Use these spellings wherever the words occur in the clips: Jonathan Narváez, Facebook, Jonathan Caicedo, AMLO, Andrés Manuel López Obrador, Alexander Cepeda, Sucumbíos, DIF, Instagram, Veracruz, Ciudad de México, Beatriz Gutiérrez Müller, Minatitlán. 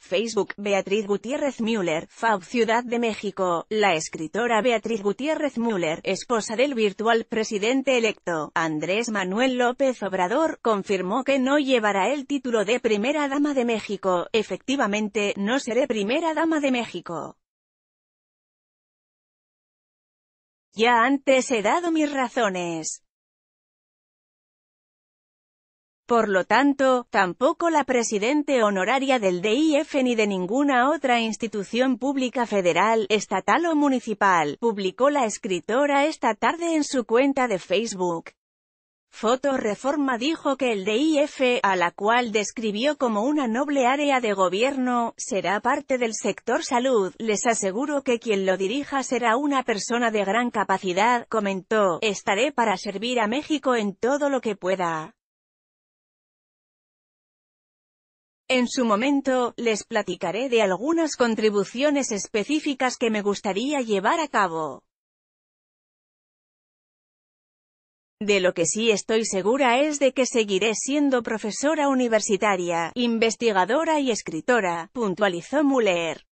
Facebook, Beatriz Gutiérrez Müller, FAU Ciudad de México. La escritora Beatriz Gutiérrez Müller, esposa del virtual presidente electo, Andrés Manuel López Obrador, confirmó que no llevará el título de Primera Dama de México. Efectivamente, no seré Primera Dama de México. Ya antes he dado mis razones. Por lo tanto, tampoco la presidente honoraria del DIF ni de ninguna otra institución pública federal, estatal o municipal, publicó la escritora esta tarde en su cuenta de Facebook. Foto Reforma dijo que el DIF, a la cual describió como una noble área de gobierno, será parte del sector salud. Les aseguro que quien lo dirija será una persona de gran capacidad, comentó. Estaré para servir a México en todo lo que pueda. En su momento, les platicaré de algunas contribuciones específicas que me gustaría llevar a cabo. De lo que sí estoy segura es de que seguiré siendo profesora universitaria, investigadora y escritora, puntualizó Müller.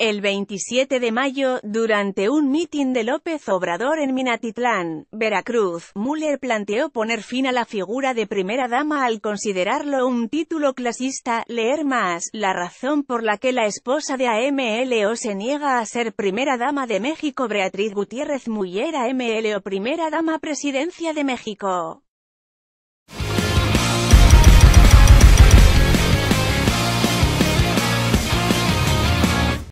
El 27 de mayo, durante un mitin de López Obrador en Minatitlán, Veracruz, Müller planteó poner fin a la figura de primera dama al considerarlo un título clasista. Leer más. La razón por la que la esposa de AMLO se niega a ser primera dama de México. Beatriz Gutiérrez Müller, AMLO, primera dama, presidencia de México.